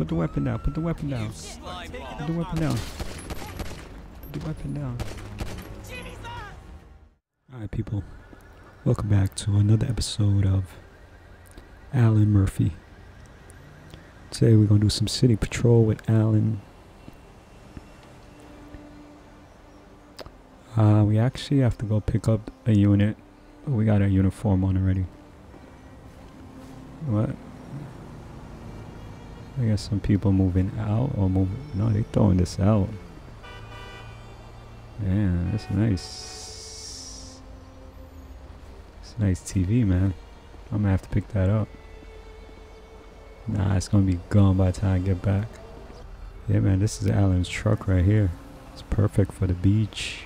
Put the weapon down. Put the weapon down. Put the weapon down. Put the weapon down. Alright, people. Welcome back to another episode of Alan Murphy. Today we're going to do some City Patrol with Alan. We actually have to go pick up a unit. We got our uniform on already. What? I guess some people moving out or no, they throwing this out. Man, that's nice. It's a nice TV, man. I'm gonna have to pick that up. Nah, it's gonna be gone by the time I get back. Yeah, man, this is Alan's truck right here. It's perfect for the beach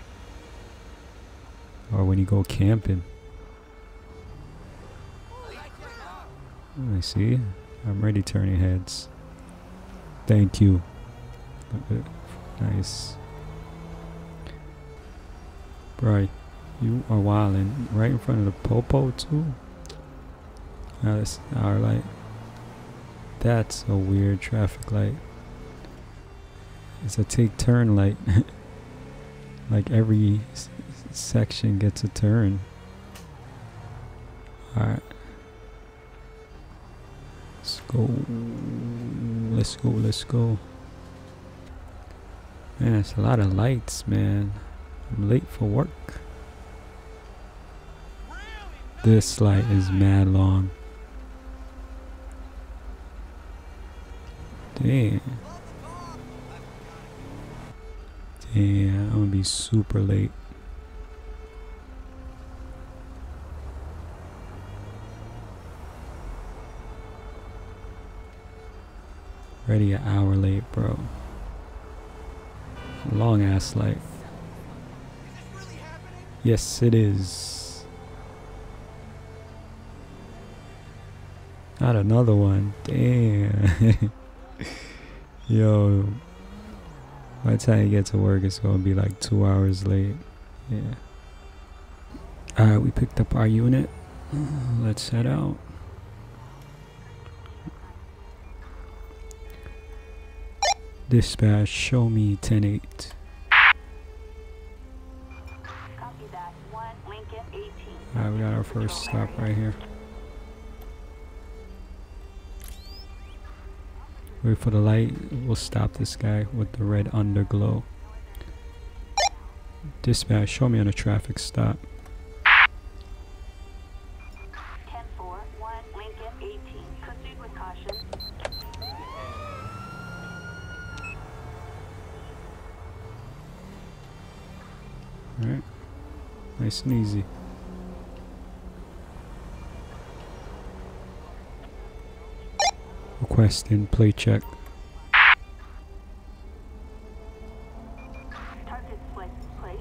or when you go camping. I see. I'm already turning heads. Thank you. Nice. Bro, you are wildin'. Right in front of the popo too? Now that's our light. That's a weird traffic light. It's a take turn light. Like every section gets a turn. Alright. Let's go. Let's go. Let's go. Man, it's a lot of lights, man. I'm late for work. This light is mad long. Damn. Damn, I'm gonna be super late. Already an hour late, bro. Long ass light. Yes, it is. Not another one. Damn. Yo. By the time you get to work, it's gonna be like 2 hours late. Yeah. Alright, we picked up our unit. Let's head out. Dispatch, show me 10-8. Copy that. 1 Lincoln 18. Alright, we got our first stop right here. Wait for the light. We'll stop this guy with the red underglow. Dispatch, show me on a traffic stop. 10-4, 1 Lincoln 18. Proceed with caution. Alright, nice and easy. Requesting plate check. Target split, plate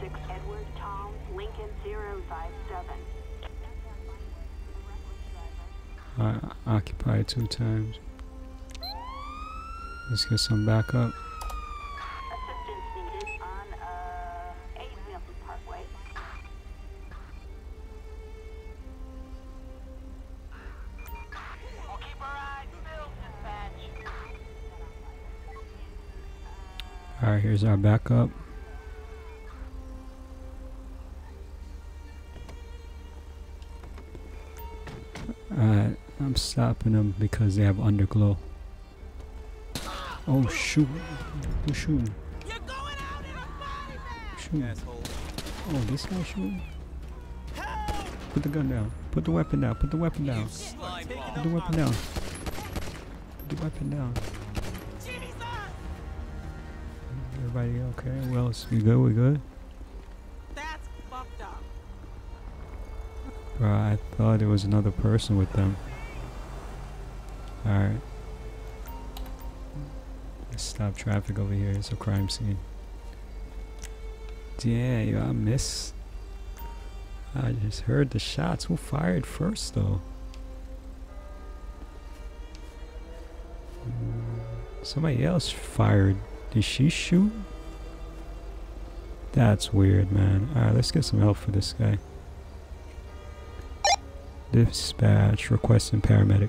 06 Edward Tom Lincoln 057. Occupied 2 times. Let's get some backup. Alright, here's our backup. Alright, I'm stopping them because they have underglow. Oh shoot. Who's shooting? Shooting. Oh, this guy's shooting? Put the gun down. Put the weapon down. Put the weapon down. Put the weapon down. Put the weapon down. Everybody okay? Well, we good? We good? That's fucked up. Bro, I thought it was another person with them. Alright. Let's stop traffic over here. It's a crime scene. Damn, yo, I missed. I just heard the shots. Who fired first, though? Somebody else fired. Did she shoot? That's weird, man. Alright, let's get some help for this guy. Dispatch, requesting paramedic.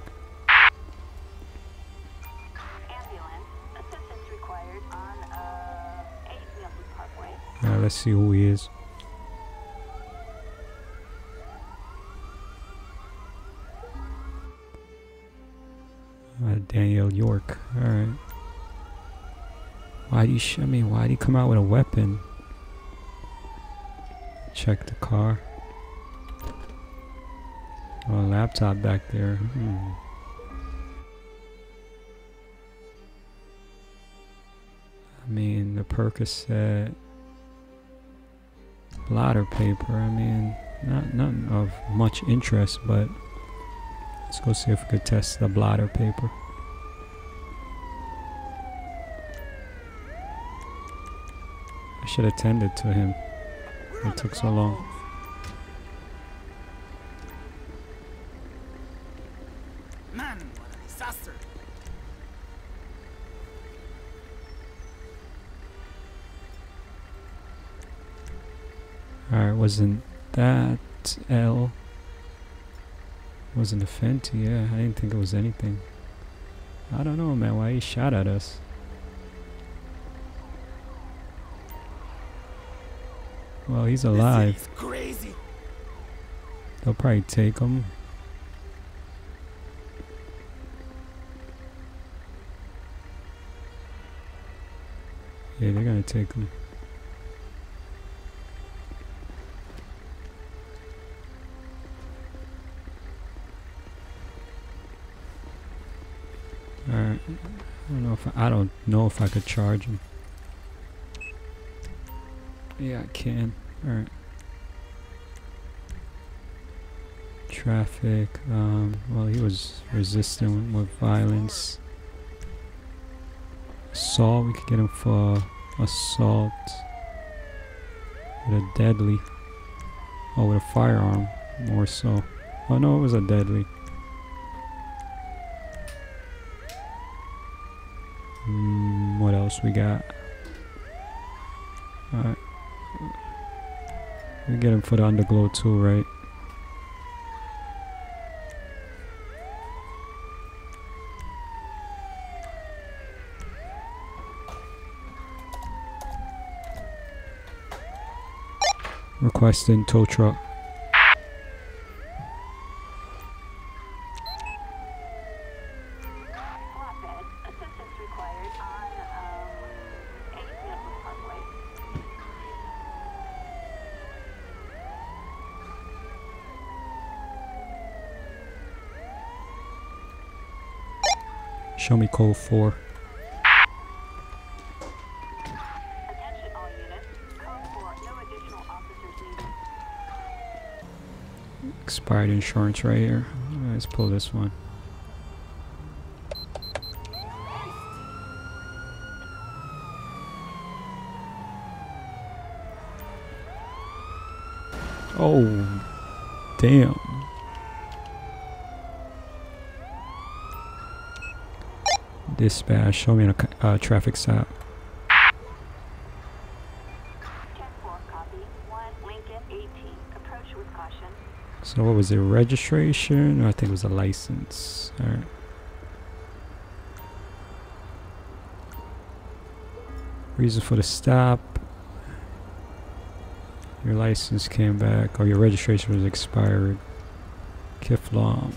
Let's see who he is. Daniel York. Alright. Why'd he come out with a weapon? Check the car. Oh, laptop back there. I mean, the Percocet, blotter paper. I mean, nothing of much interest, but let's go see if we could test the blotter paper. I should have tended to him. It took so long. Alright, wasn't that L? Wasn't a Fenty, yeah. I didn't think it was anything. I don't know, man, why he shot at us. Well, he's alive. Crazy. They'll probably take him. Yeah, they're gonna take him. Alright. I don't know if I could charge him. Yeah, I can. Alright. Traffic. Well, he was resisting with violence. Assault. We could get him for assault. With a deadly. Oh, with a firearm. More so. Oh, no, it was a deadly. What else we got? Alright. We get him for the underglow too, right? Requesting tow truck. Show me code 4. Attention all units. Code 4. No additional officers needed. Expired insurance right here. Right, let's pull this one. Oh, damn. Dispatch, show me a traffic stop. So what was it, registration? Or I think it was a license. Alright. Reason for the stop. Your license came back, or your registration was expired. Kiflom.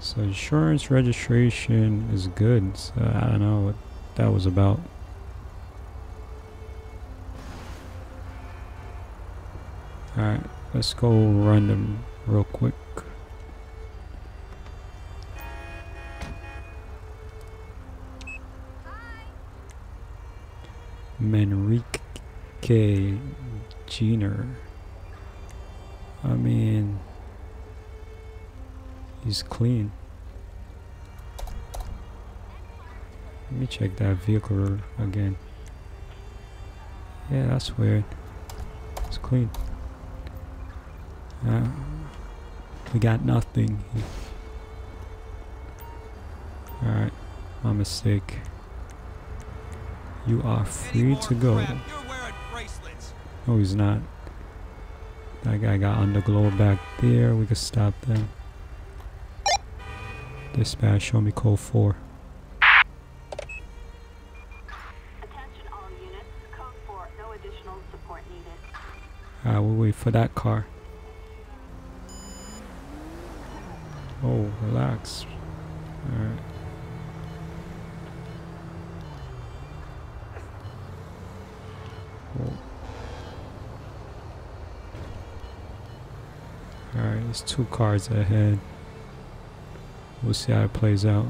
So insurance registration is good, so I don't know what that was about. Alright, let's go run them real quick. Manrique Giner. I mean, he's clean. Let me check that vehicle again. Yeah, that's weird. It's clean. We got nothing. Alright, my mistake. You are free to go. No, he's not. That guy got underglow back there. We could stop them. Dispatch, show me code 4. Wait for that car. Oh, relax. Alright. Oh. Alright, there's two cars ahead. We'll see how it plays out.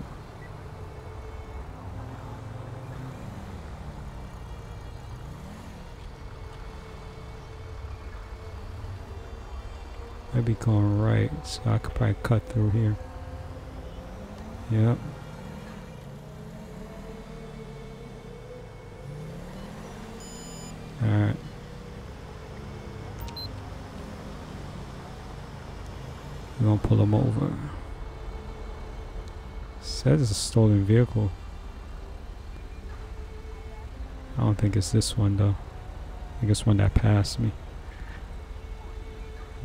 I'd be going right, so I could probably cut through here. Yep. Alright. We're gonna pull him over. It says it's a stolen vehicle. I don't think it's this one though. I think it's one that passed me.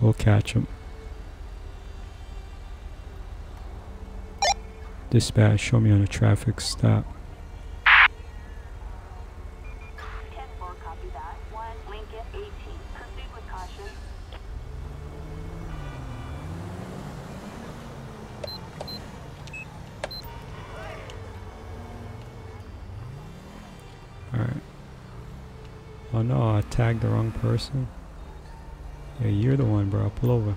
We'll catch him. Dispatch, show me on a traffic stop. 10-4, copy that. 1 Lincoln 18. Proceed with caution. Alright. Oh no, I tagged the wrong person. Yeah, you're the one, bro. Pull over.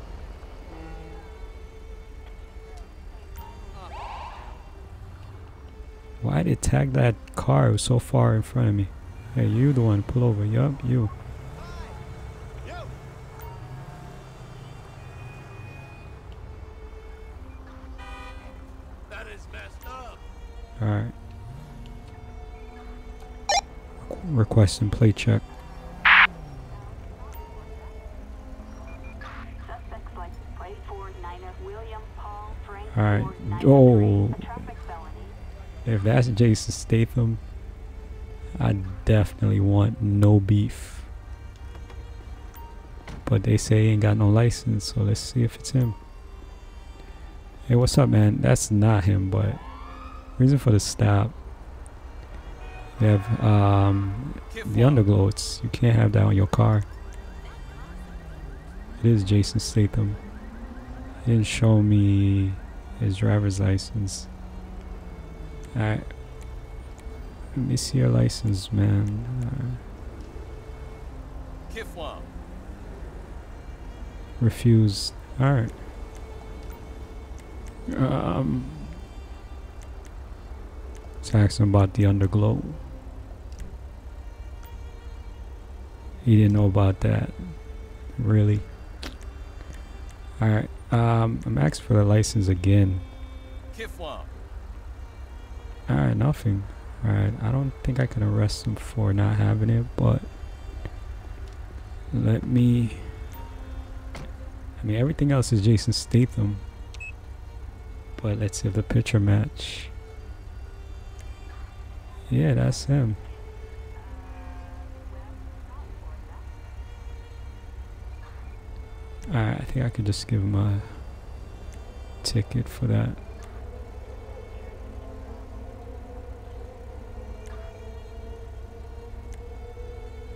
Why did it tag that car? It was so far in front of me. Hey, you the one. Pull over. Yup, you. That is messed up. Alright. Requesting plate check. Alright, oh, if that's Jason Statham, I definitely want no beef. But they say he ain't got no license, so let's see if it's him. Hey, what's up, man? That's not him, but reason for the stop. They have the underglow. You can't have that on your car. It is Jason Statham. He didn't show me his driver's license. Alright. Let me see your license, man. Refused. Alright. Let's ask him about the underglow. He didn't know about that. Really. Alright. I'm asked for the license again. Alright, nothing. Alright, I don't think I can arrest him for not having it, but let me. I mean, everything else is Jason Statham, but let's see if the picture match. Yeah, that's him. Alright, I think I could just give him a ticket for that.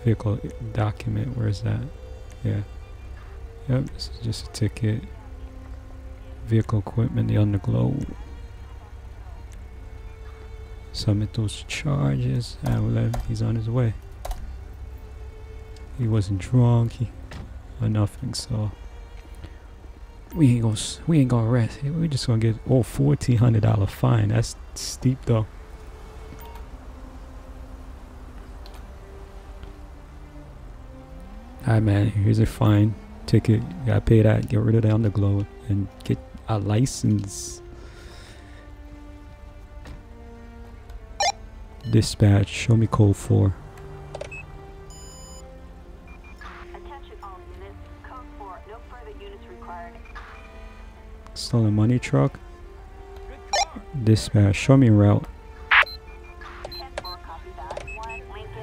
Vehicle document, where is that? Yeah. Yep, this is just a ticket. Vehicle equipment, the underglow. Submit those charges. I will let him, he's on his way. He wasn't drunk or nothing, so. We ain't gonna arrest. We're just gonna get $1,400 fine. That's steep though. Alright, man, here's a fine ticket. You gotta pay that, get rid of the underglow and get a license. Dispatch, show me code 4. Stolen money truck. Dispatch, show me route. 10-4, copy that. 1 Lincoln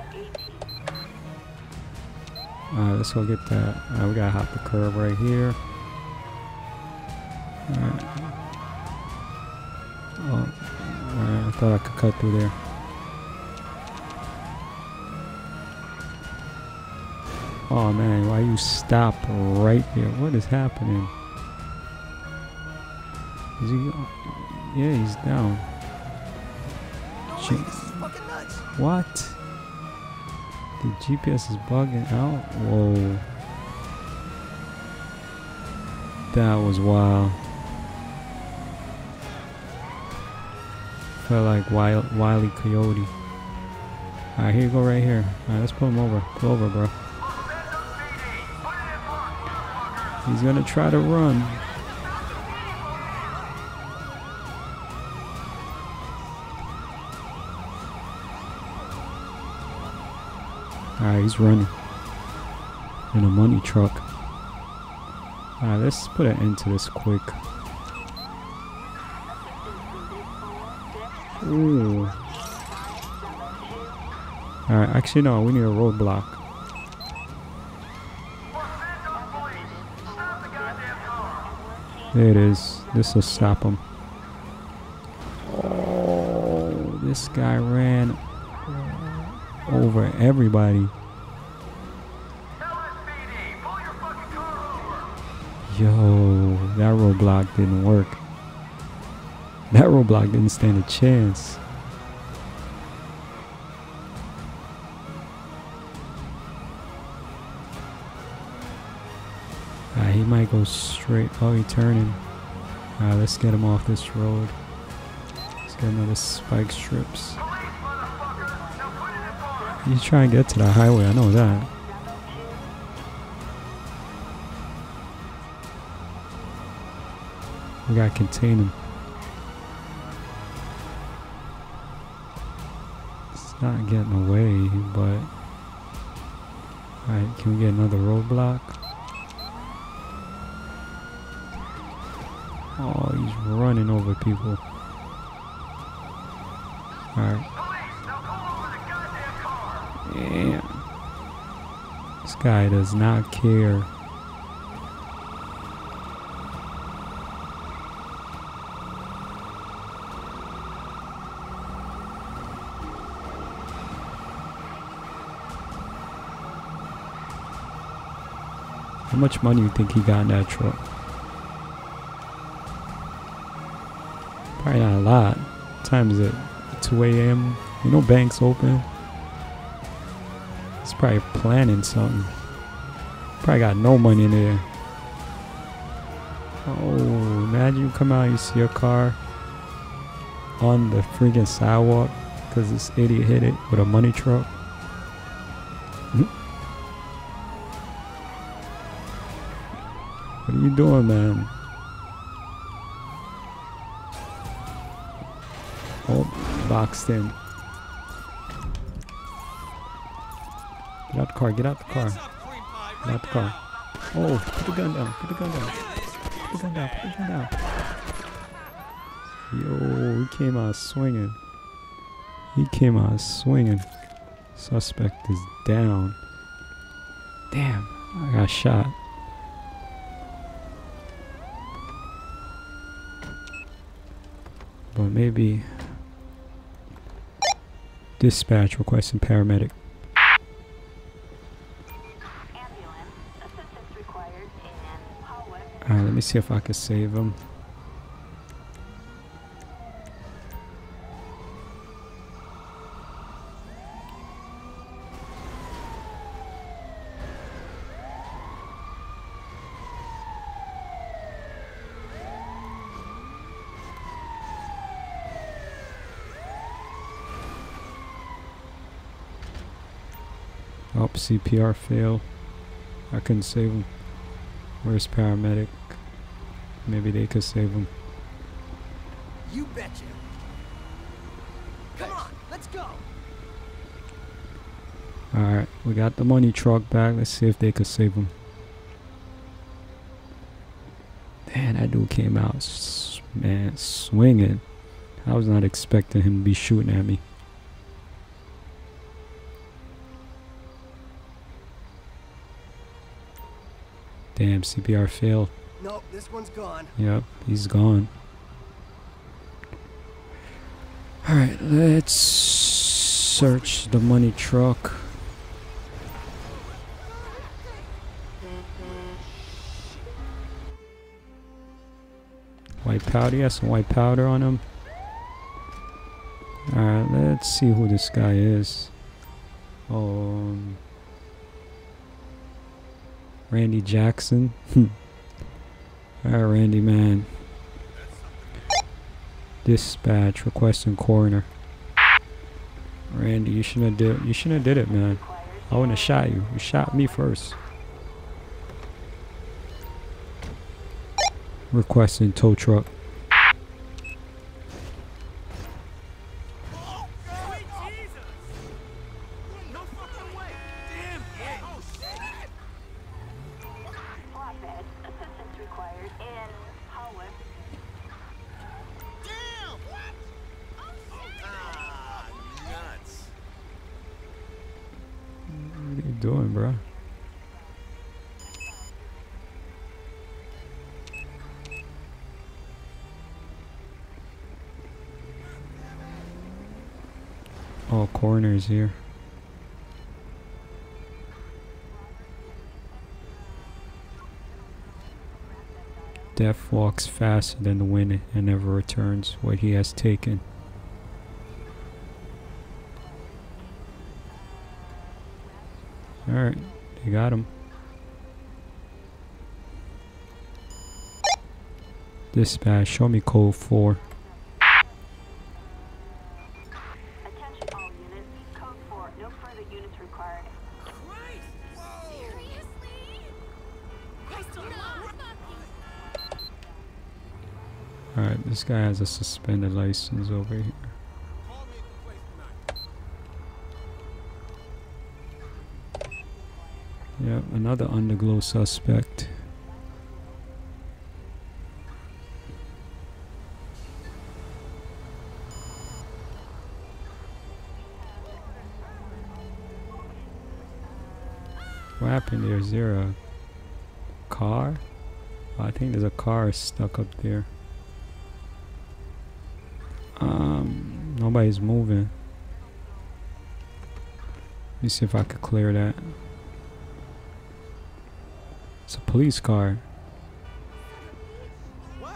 18. Let's go get that. We gotta hop the curb right here. Alright. Oh, alright, I thought I could cut through there. Oh man, why you stop right here? What is happening? Is he? Yeah, he's down. What? The GPS is bugging out. Whoa. That was wild. Felt like Wile E. Coyote. Alright, here you go right here. Alright, let's pull him over. Pull over, bro. He's gonna try to run. Alright, he's running. In a money truck. Alright, let's put an end to this quick. Ooh. Alright, actually no, we need a roadblock. There it is. This will stop him. Oh, this guy ran over everybody. Yo, that roadblock didn't work. That roadblock didn't stand a chance. He might go straight. Oh, he's turning. Alright, let's get him off this road. Let's get another spike strips. He's trying to get to the highway, I know that. We gotta contain him. It's not getting away, but... Alright, can we get another roadblock? Oh, he's running over people. Alright. Yeah. This guy does not care. How much money do you think he got in that truck? Probably not a lot. What time is it? 2 a.m. You know, banks open. He's probably planning something. Probably got no money in there. Oh, imagine you come out, you see your car on the freaking sidewalk because this idiot hit it with a money truck. What are you doing, man? Oh, boxed in. Get out the car, get out the car. Get out the car. Oh, put the gun down, put the gun down. Put the gun down, put the gun down. Yo, he came out swinging. He came out swinging. Suspect is down. Damn, I got shot. But maybe dispatch requesting paramedic. Alright, let me see if I can save him. Oh, CPR failed. I couldn't save him. Where's paramedic? Maybe they could save him. You betcha. Come on, let's go. Alright, we got the money truck back. Let's see if they could save him. Man, that dude came out, man, swinging. I was not expecting him to be shooting at me. Damn, CPR failed. Nope, this one's gone. Yep, he's gone. Alright, let's search the money truck. White powder. He has some white powder on him. Alright, let's see who this guy is. Randy Jackson. Alright, Randy, man. Dispatch requesting coroner. Randy, you shouldn't have did it, man. I wouldn't have shot you. You shot me first. Requesting tow truck. Doing, bro? All corners here. Death walks faster than the wind and never returns what he has taken. Alright, they got him. Dispatch, show me code 4. Attention all units, code 4, no further units required. Christ! Whoa. Seriously? No. Alright, this guy has a suspended license over here. Yep, another underglow suspect. What happened there? Is there a car? Oh, I think there's a car stuck up there. Nobody's moving. Let me see if I could clear that. It's a police car. What?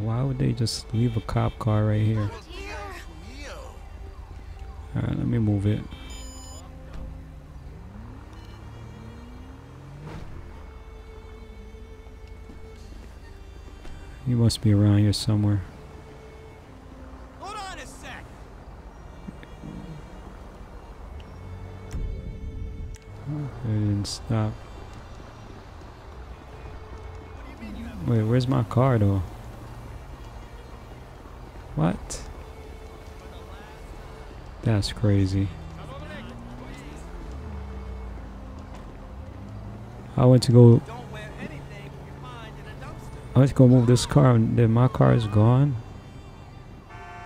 Why would they just leave a cop car right here? Alright, let me move it. He must be around here somewhere. Stop. Wait, where's my car though? What? That's crazy. I went to go move this car and then my car is gone.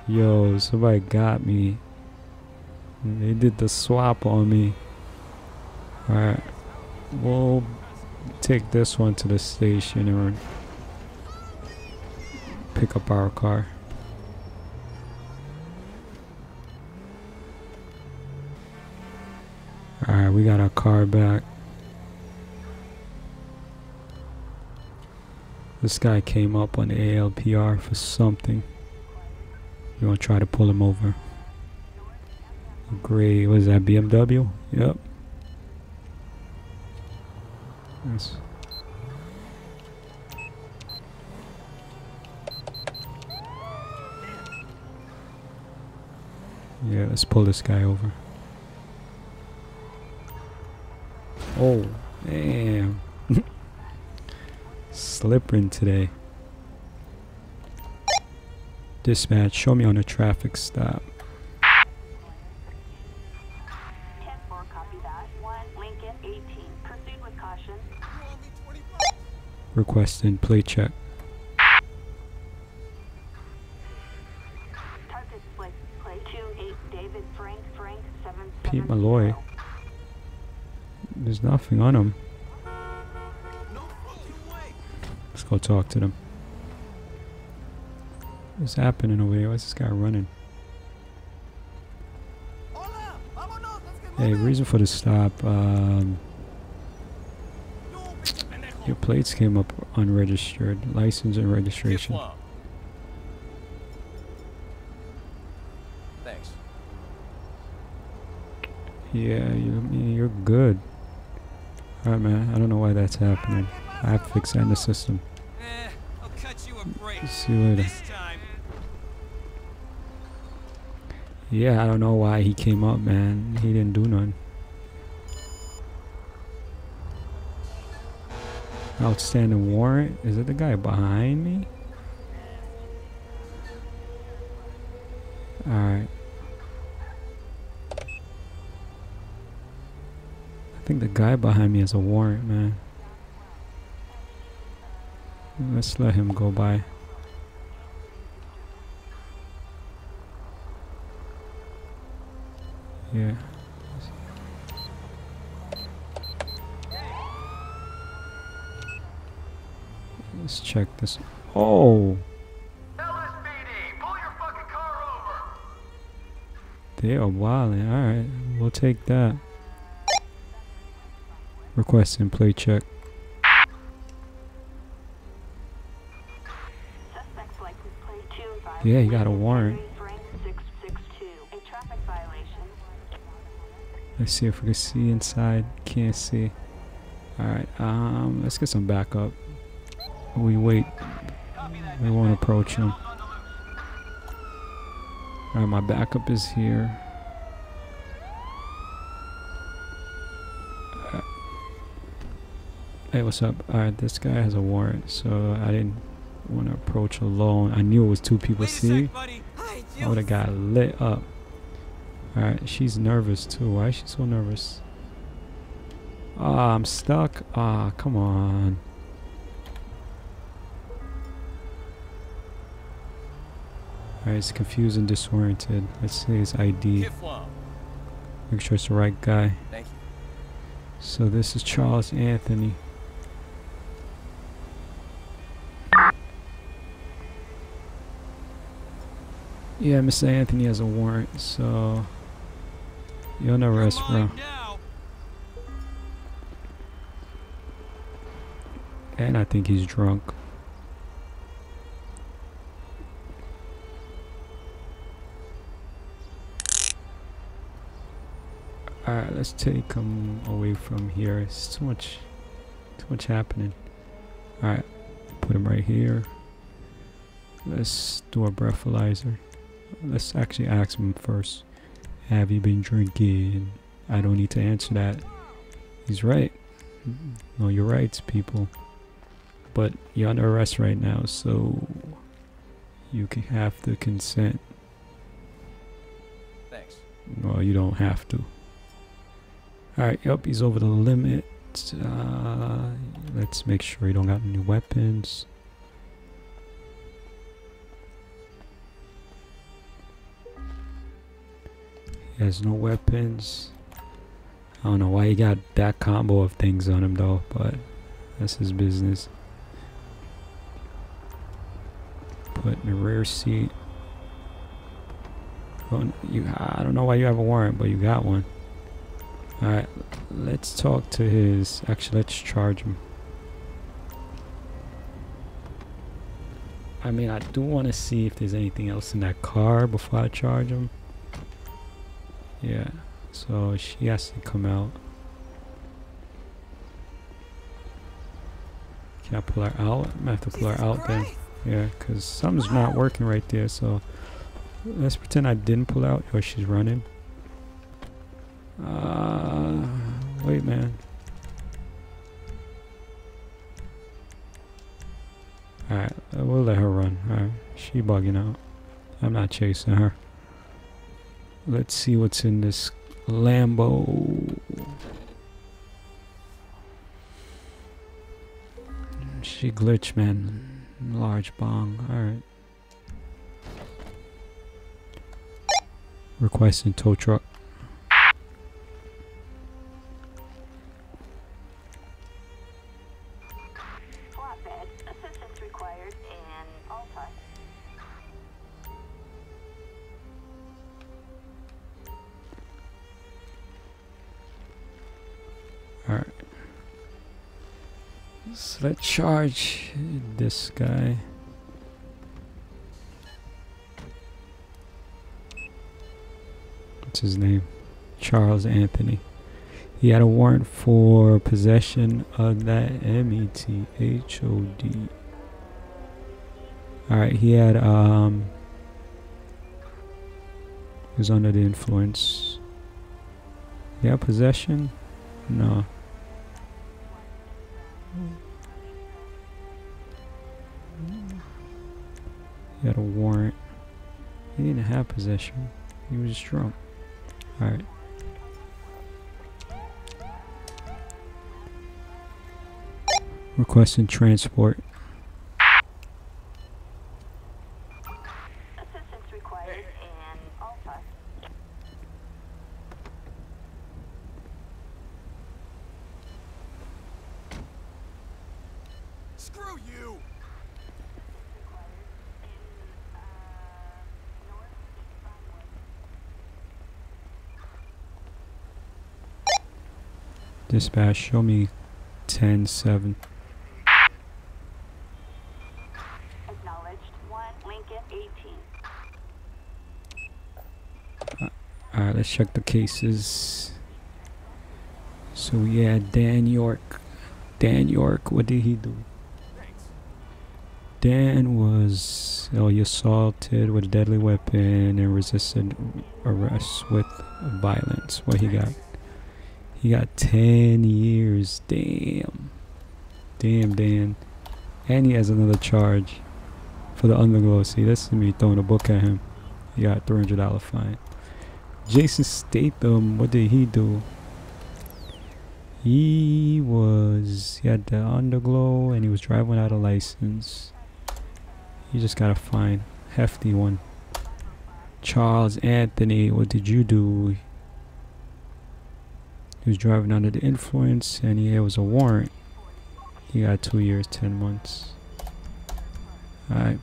Yo, somebody got me. They did the swap on me. Alright. We'll take this one to the station and pick up our car. Alright, we got our car back. This guy came up on the ALPR for something. You want to try to pull him over. Great. What is that, BMW? Yep. Yeah, let's pull this guy over. Oh, damn. Slipping today. Dispatch, show me on a traffic stop. Requesting plate check. Target plate 28 David Frank 7. Pete Malloy. There's nothing on him. Let's go talk to them. What's happening over here? Why's this guy running? Hey, reason for the stop. Your plates came up unregistered. License and registration. Thanks. Yeah, you're good. Alright, man. I don't know why that's happening. I have to fix that in the system. I'll cut you a break. See you later. This time. Yeah, I don't know why he came up, man. He didn't do nothing. Outstanding warrant. Is it the guy behind me? Alright. I think the guy behind me has a warrant, man. Let's let him go by. Yeah. Let's check this. Oh! LSPD, pull your fucking car over. They are wildin'. Alright, we'll take that. Request and play check. Yeah, he got a warrant. Let's see if we can see inside. Can't see. Alright, let's get some backup. We wait. We won't approach him. Alright, my backup is here. Hey, what's up? Alright, this guy has a warrant, so I didn't want to approach alone. I knew it was two people. See, I would have got lit up. Alright, she's nervous too. Why is she so nervous? Ah, I'm stuck. Ah, come on. Alright, it's confused and disoriented. Let's see his ID. Make sure it's the right guy. Thank you. So this is Charles Anthony. Yeah, Mr. Anthony has a warrant, so you're under arrest, bro. And I think he's drunk. Alright, let's take him away from here. It's too much happening. Alright, put him right here. Let's do a breathalyzer. Let's actually ask him first. Have you been drinking? I don't need to answer that. He's right. Know your rights, people. But you're under arrest right now, so you can have to consent. Thanks. Well, you don't have to. Alright, yup, he's over the limit. Let's make sure he don't got any weapons. He has no weapons. I don't know why he got that combo of things on him though, but that's his business. Put in the rear seat. I don't know why you have a warrant, but you got one. Alright, let's talk to his... Actually, let's charge him. I mean, I do want to see if there's anything else in that car before I charge him. Yeah, so she has to come out. Can I pull her out? I'm gonna have to pull her out then. Yeah, because something's not working right there, so... Let's pretend I didn't pull out. Oh, she's running. Wait, man. Alright, we'll let her run. Alright, she bugging out. I'm not chasing her. Let's see what's in this Lambo. She glitched, man. Large bong. Alright. Requesting tow truck. So let's charge this guy. What's his name? Charles Anthony. He had a warrant for possession of that method. Alright, he had he was under the influence. Yeah, possession? No. He had a warrant. He didn't have possession. He was drunk. Alright. Requesting transport. Assistance required in Alpha. Screw you. Dispatch, show me 10-7. Alright, let's check the cases. So we had Dan York. Dan York, what did he do? Dan was he assaulted with a deadly weapon and resisted arrest with violence. What he got? He got 10 years. Damn. Damn, Dan. And he has another charge for the underglow. See, this is me throwing a book at him. He got a $300 fine. Jason Statham, what did he do? He had the underglow and he was driving without a license. He just got a fine. Hefty one. Charles Anthony, what did you do? He was driving under the influence and he was a warrant. He got 2 years, 10 months. Alright.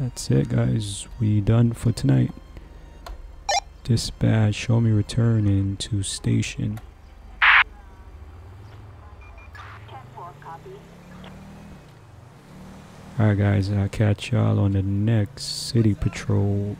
That's it, guys. We done for tonight. Dispatch, show me returning to station. Alright guys, I'll catch y'all on the next City Patrol.